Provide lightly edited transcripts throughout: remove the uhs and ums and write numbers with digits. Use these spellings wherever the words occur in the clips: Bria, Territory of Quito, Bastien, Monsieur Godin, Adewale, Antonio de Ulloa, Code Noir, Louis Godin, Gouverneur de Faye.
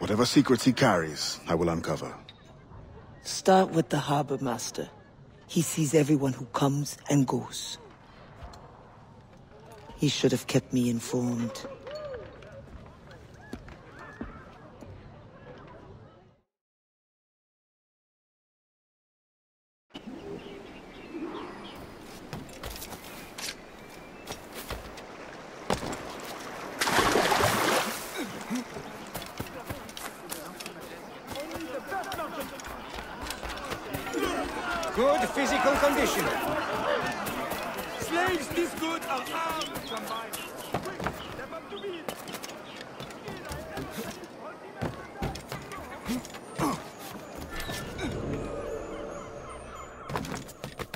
Whatever secrets he carries, I will uncover. Start with the harbor master. He sees everyone who comes and goes. He should have kept me informed. Good physical condition. Slaves this good are armed. Quick, step up to me.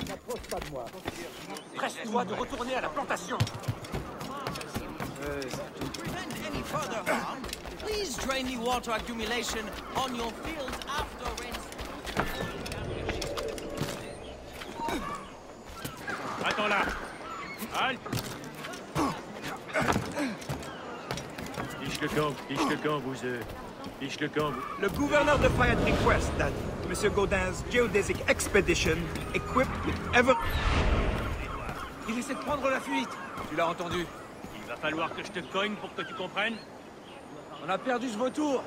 N'approche pas de moi. Presse-toi de retourner à la plantation. To prevent any further harm, please drain the water accumulation on your fields after rain. Attends là. Halte. Fiche le camp. Le gouverneur de Faye requests that Monsieur Godin's geodesic expedition equipped with ever... Il essaie de prendre la fuite. Tu l'as entendu. Il va falloir que je te cogne pour que tu comprennes. On a perdu ce vautour.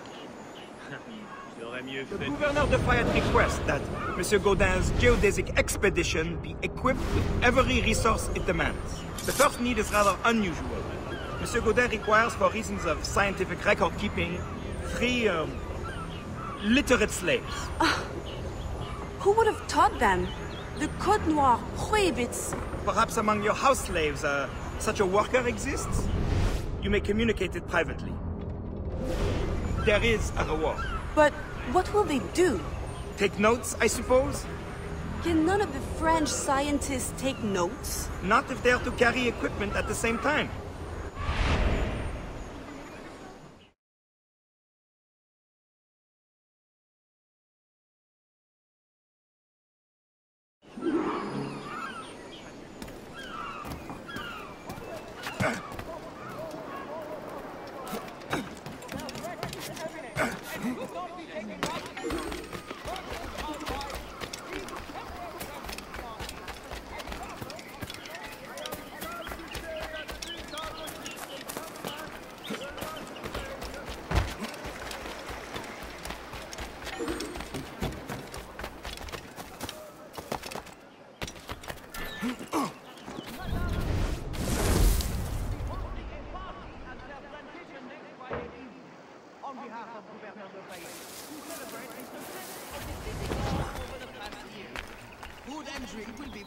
Mieux fait. The Gouverneur de Faye requests that Monsieur Godin's geodesic expedition be equipped with every resource it demands. The first need is rather unusual. Monsieur Godin requires, for reasons of scientific record-keeping, 3 literate slaves. Who would have taught them? The Code Noir prohibits. Perhaps among your house slaves, such a worker exists? You may communicate it privately. There is a reward. But what will they do? Take notes, I suppose? Can none of the French scientists take notes? Not if they are to carry equipment at the same time.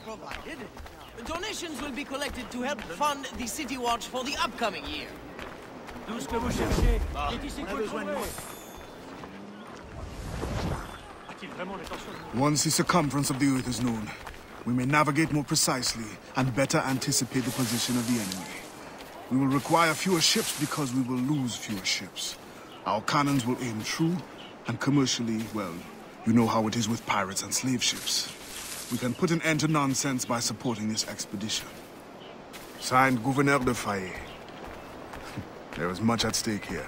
Provided. Donations will be collected to help fund the City Watch for the upcoming year. Tout ce que vous cherchez, est ici qu'on a besoin de moi. Once the circumference of the Earth is known, we may navigate more precisely and better anticipate the position of the enemy. We will require fewer ships because we will lose fewer ships. Our cannons will aim true, and commercially, well, you know how it is with pirates and slave ships. We can put an end to nonsense by supporting this expedition. Signed, Gouverneur de Faye. There is much at stake here.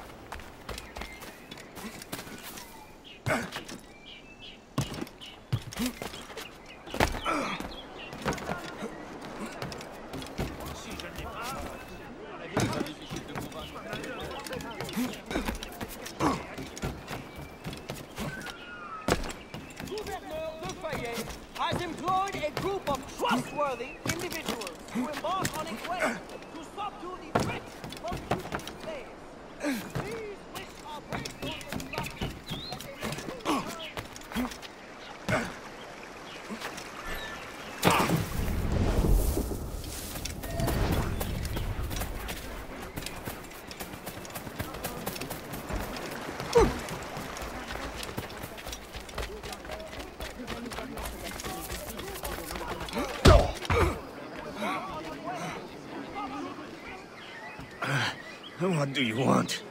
What do you want?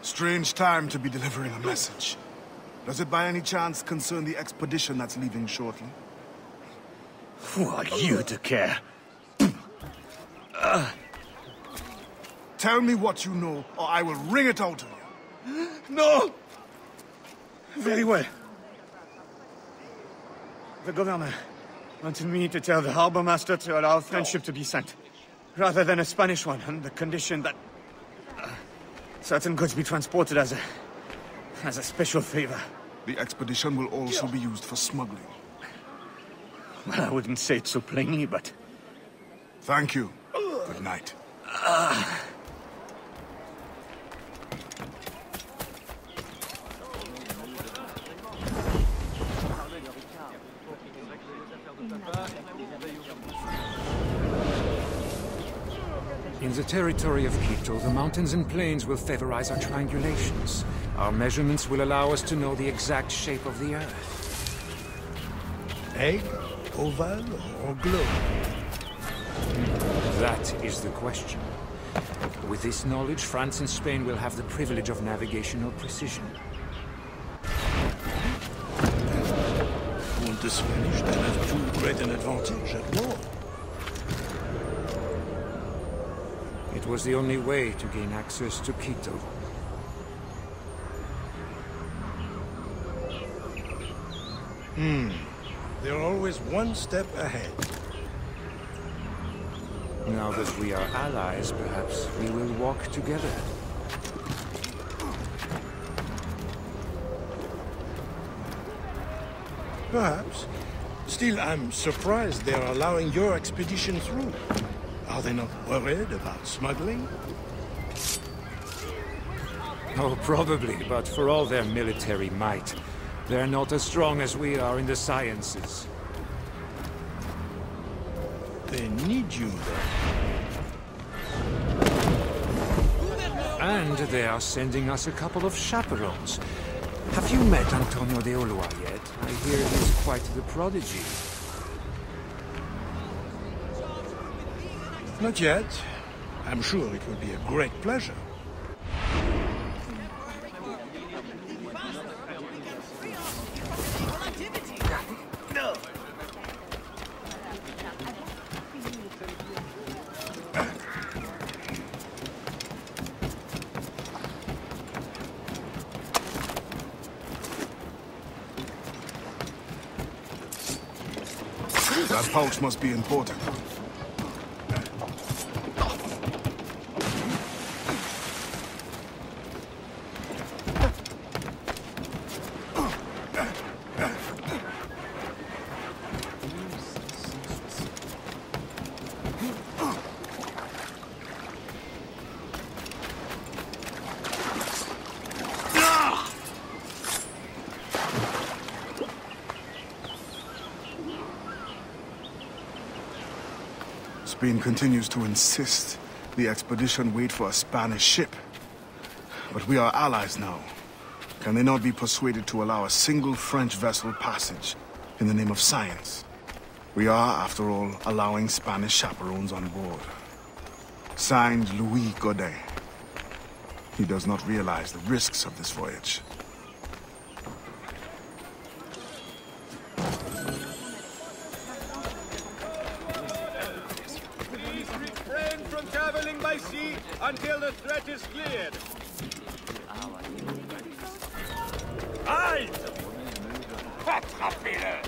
Strange time to be delivering a message. Does it by any chance concern the expedition that's leaving shortly? Who are you to care? Tell me what you know, or I will wring it out of you. No! Very well. The governor wanted me to tell the harbor master to allow a French ship to be sent, rather than a Spanish one, on the condition that certain goods be transported as a special favor. The expedition will also be used for smuggling. Well, I wouldn't say it so plainly, but... Thank you. Good night. In the territory of Quito, the mountains and plains will favorize our triangulations. Our measurements will allow us to know the exact shape of the Earth. Egg, oval, or globe? That is the question. With this knowledge, France and Spain will have the privilege of navigational precision. Won't the Spanish then have too great an advantage at war? It was the only way to gain access to Quito. They're always one step ahead. Now that we are allies, perhaps we will walk together. Perhaps. Still, I'm surprised they're allowing your expedition through. Are they not worried about smuggling? Oh, probably, but for all their military might, they're not as strong as we are in the sciences. They need you, though. And they are sending us a couple of chaperones. Have you met Antonio de Ulloa yet? I hear he's quite the prodigy. Not yet. I'm sure it will be a great pleasure. That pouch must be important. Spain continues to insist the expedition wait for a Spanish ship. But we are allies now. Can they not be persuaded to allow a single French vessel passage in the name of science? We are, after all, allowing Spanish chaperones on board. Signed, Louis Godin. He does not realize the risks of this voyage. Until the threat is cleared. Halt! Rattrapez-le!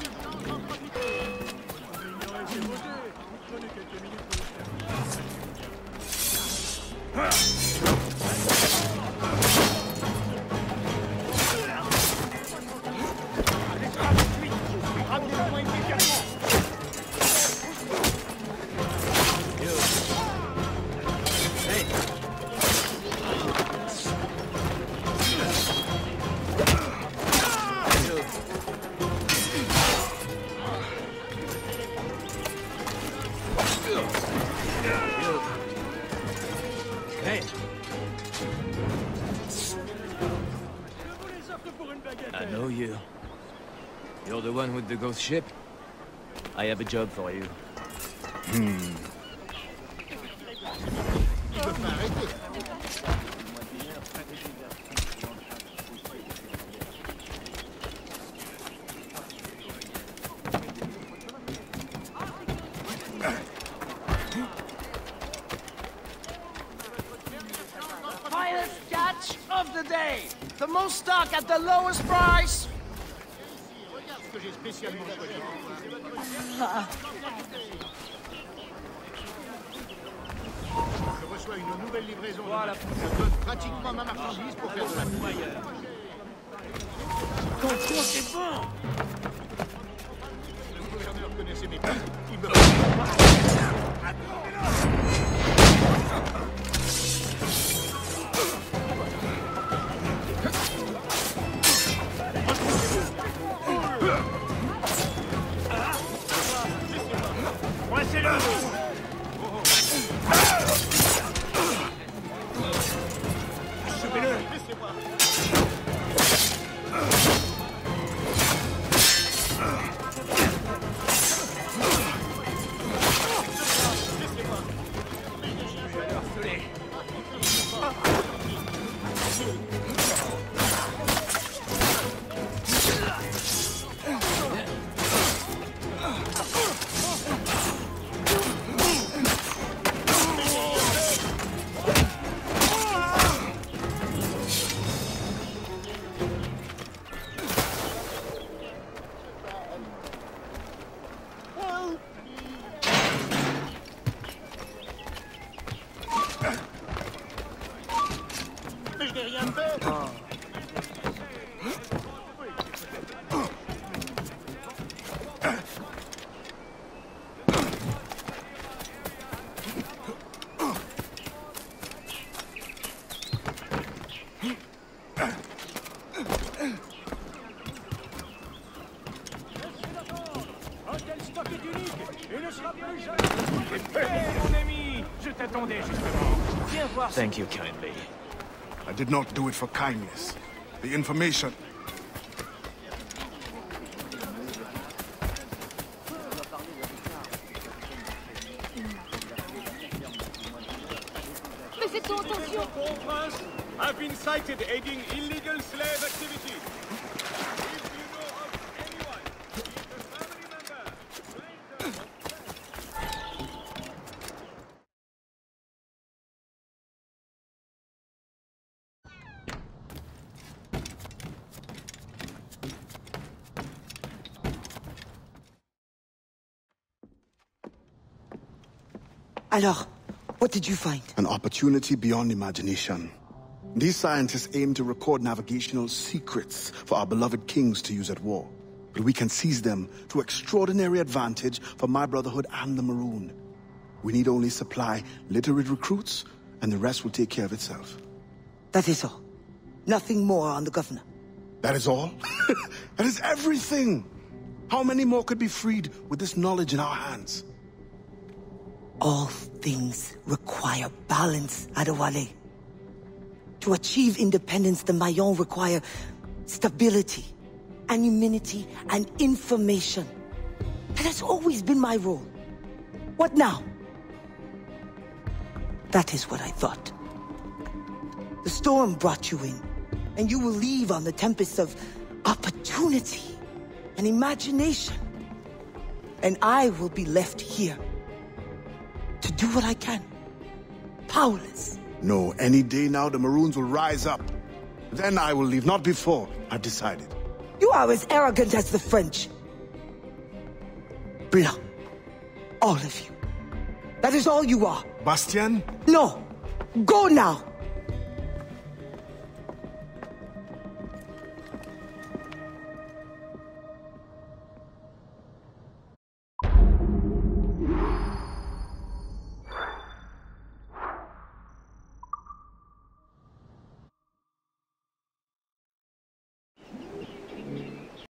I know you. You're the one with the ghost ship? I have a job for you. Finest catch of the the day. The most stock at the lowest price. Je reçois une nouvelle livraison. Voilà. Je donne pratiquement ma marchandise pour faire de la boue ailleurs. Tonton, c'est fort! Le gouverneur connaissait mes prix. Il me fait... Thank you kindly. I did not do it for kindness. The information... I've been cited aiding illegal slave activity. Alors, what did you find? An opportunity beyond imagination. These scientists aim to record navigational secrets for our beloved kings to use at war. But we can seize them to extraordinary advantage for my brotherhood and the Maroon. We need only supply literate recruits, and the rest will take care of itself. That is all. Nothing more on the governor. That is all? That is everything! How many more could be freed with this knowledge in our hands? All things require balance, Adewale. To achieve independence, the Mayon require stability, anonymity, and information. That has always been my role. What now? That is what I thought. The storm brought you in, and you will leave on the tempest of opportunity and imagination. And I will be left here. To do what I can. Powerless. No, any day now the Maroons will rise up. Then I will leave, not before. I've decided. You are as arrogant as the French. Bria, all of you. That is all you are. Bastien? No. Go now.